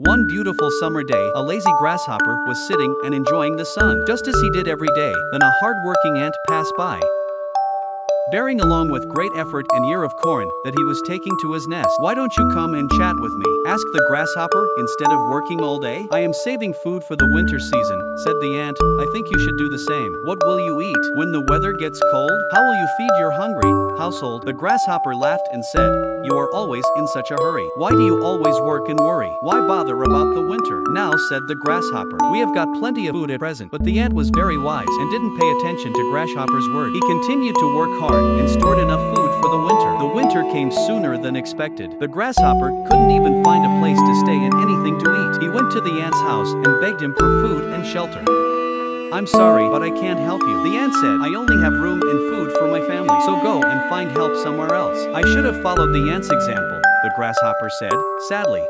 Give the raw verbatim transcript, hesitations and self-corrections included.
One beautiful summer day, a lazy grasshopper was sitting and enjoying the sun, just as he did every day. Then a hard-working ant passed by, bearing along with great effort an ear of corn that he was taking to his nest. "Why don't you come and chat with me?" asked the grasshopper. "Instead of working all day, I am saving food for the winter season," said the ant. "I think you should do the same. What will you eat when the weather gets cold? How will you feed your hungry household?" The grasshopper laughed and said, "You are always in such a hurry. Why do you always work and worry? Why bother about the winter?" "Now," said the grasshopper, "we have got plenty of food at present." But the ant was very wise and didn't pay attention to grasshopper's word. He continued to work hard and stored enough food for the winter. The winter came sooner than expected. The grasshopper couldn't even find a place to stay and anything to eat. He went to the ant's house and begged him for food and shelter. "I'm sorry, but I can't help you," the ant said. "I only have room and food for my family, so go and find help somewhere else." "I should have followed the ant's example," the grasshopper said sadly.